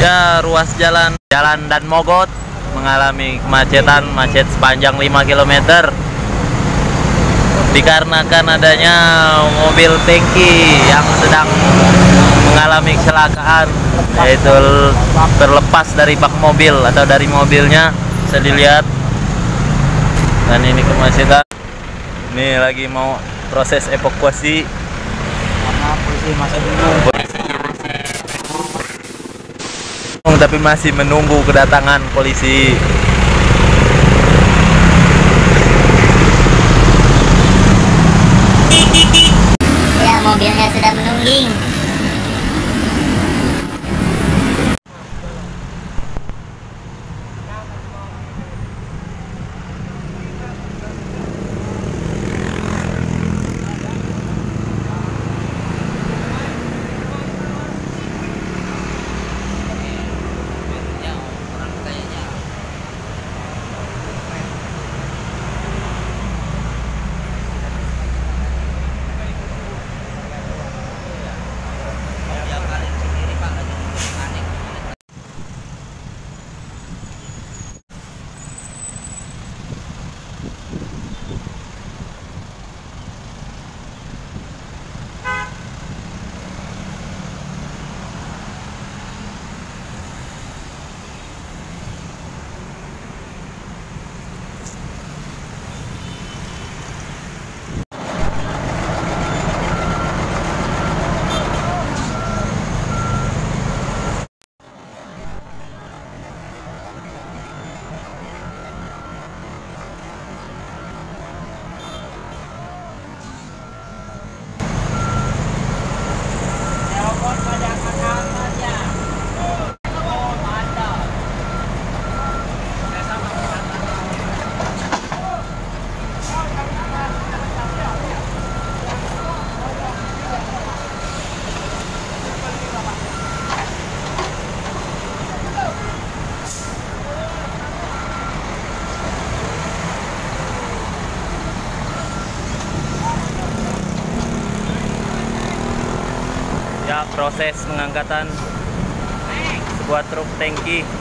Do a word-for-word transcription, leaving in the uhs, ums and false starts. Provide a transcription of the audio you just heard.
Ya, ruas jalan Jalan Daan Mogot mengalami kemacetan, macet sepanjang lima kilometer dikarenakan adanya mobil tangki yang sedang mengalami kecelakaan, yaitu terlepas dari bak mobil atau dari mobilnya, bisa dilihat. Dan ini kemacetan. Ini lagi mau proses evakuasi karena polisi masih dulu. Tapi masih menunggu kedatangan polisi. Ya, mobilnya sudah menunggu. Proses pengangkatan sebuah truk tangki.